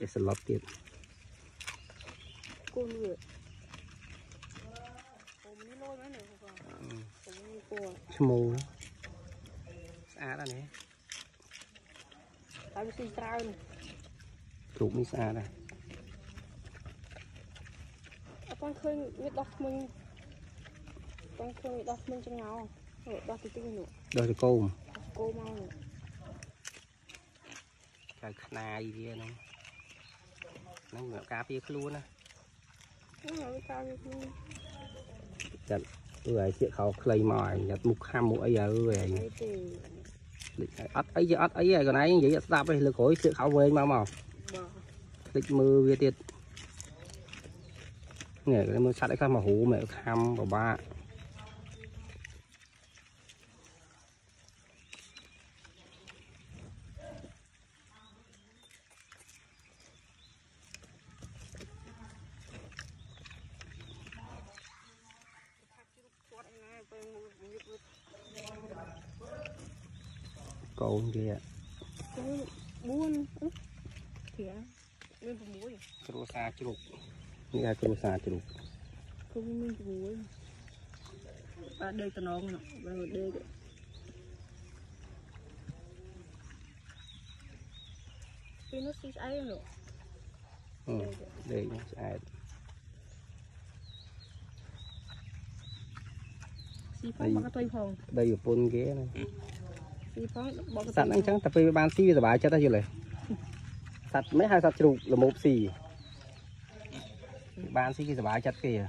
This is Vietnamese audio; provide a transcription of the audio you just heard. Chắc sẽ lót tiếp. Cô ngựa. Chứ mù. Xa ra nè. Tao xin trao nè. Rụt mới xa ra. Con khơi nguyệt đọc mình. Con khơi nguyệt đọc mình chẳng nào. Nguyệt đọc thì tinh nữa. Đôi thì cô mà. Cô mau nữa. Trời khả nài gì vậy nè. Nó ngựa cá phía luôn á. Nó ngựa cá phía luôn. Chật. Tôi ấy chị khó lấy mỏi nhặt mục ham mục ấy rồi ớt ấy rồi còn ấy vậy đạp ấy lực khối chị khó về mà màu lịch mưa về tiệt nghe cái mưa sắt ấy khác mà hú mẹ ham vào ba cồn kìa buôn kìa lên vùng muối cua sa chuột như ai cua sa chuột không lên vùng muối ba đây tao nói nè ba đây cái nước xí ấy rồi đây nước ấy xí phong mà cái phong đây ở buôn ghé này sẵn ăn trắng tập về ban xì giờ bài cho ta chưa này sạch mấy hai sạch chụp là một xì ban xì giờ bài chặt kìa